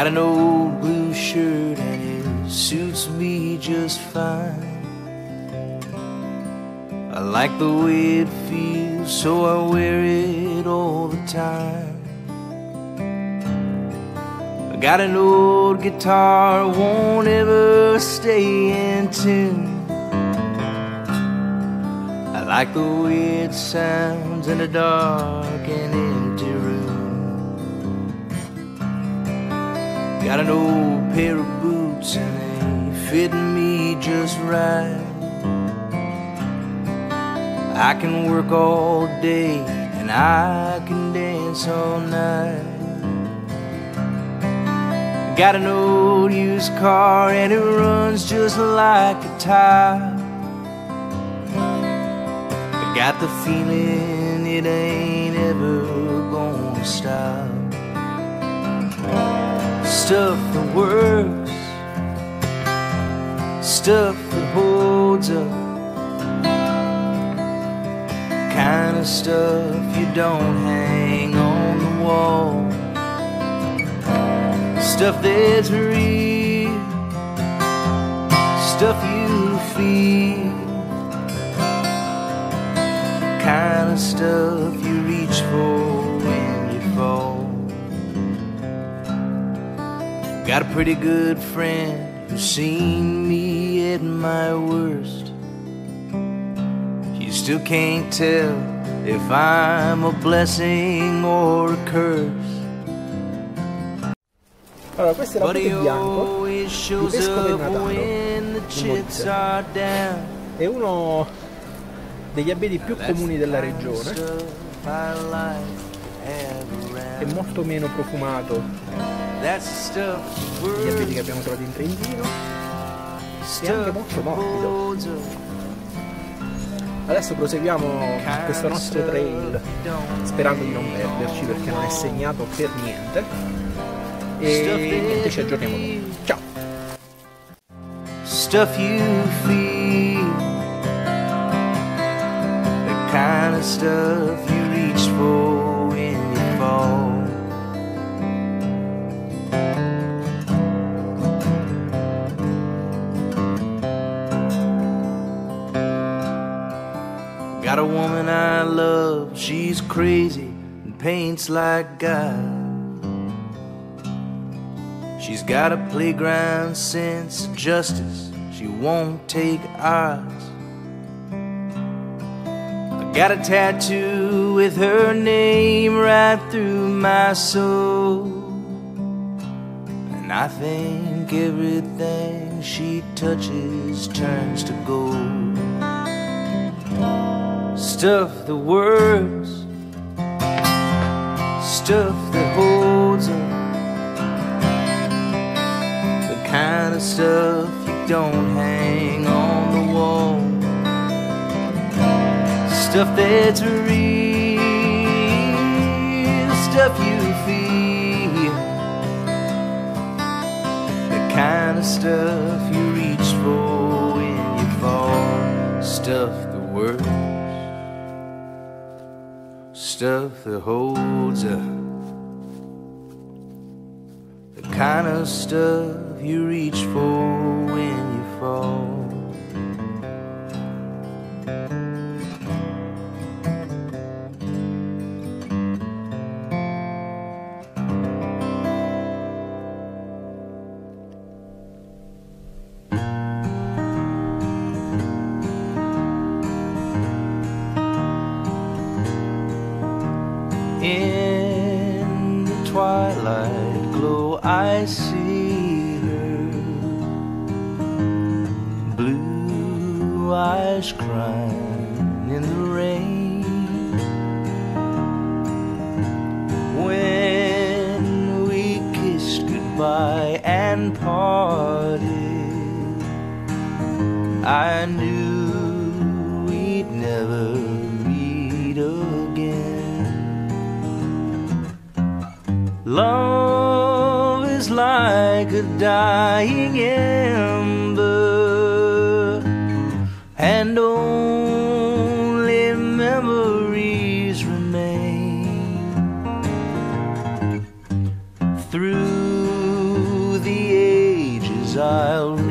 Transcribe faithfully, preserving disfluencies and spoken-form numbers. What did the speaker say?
Got an old blue shirt and it suits me just fine. I like the way it feels, so I wear it all the time. I got an old guitar, won't ever stay in tune. I like the way it sounds in a dark and empty room. Got an old pair of boots and they fit me just right. I can work all day and I can dance all night. Got an old used car and it runs just like a tire. Got the feeling it ain't ever gonna stop. Stuff that works, stuff that holds up, kind of stuff you don't hang on the wall. Stuff that's real, stuff you feel, kind of stuff you reach for when you fall. Got a pretty good friend who's seen me at my worst. You still can't tell if I'm a blessing or a curse. Allora, questo è la parte bianco di Vescovo del Natale, è uno degli abeti più comuni della regione. È molto meno profumato degli abeti che abbiamo trovato in Trentino e anche molto morbido. Adesso proseguiamo questo nostro trail sperando di non perderci, perché non è segnato per niente, e niente, ci aggiorniamo dopo. Ciao! Kind of stuff you reach for when you fall. Got a woman I love, she's crazy and paints like God. She's got a playground sense of justice, she won't take odds. Got a tattoo with her name right through my soul, and I think everything she touches turns to gold. Stuff that works, stuff that holds up, the kind of stuff you don't hang on the wall. Stuff that's real, stuff you feel, the kind of stuff you reach for when you fall. Stuff that works, stuff that holds up, the kind of stuff you reach for when you fall. In the twilight glow I see her, blue eyes crying in the rain. When we kissed goodbye and parted, I knew we'd never meet again. Love is like a dying ember, and only memories remain. Through I'll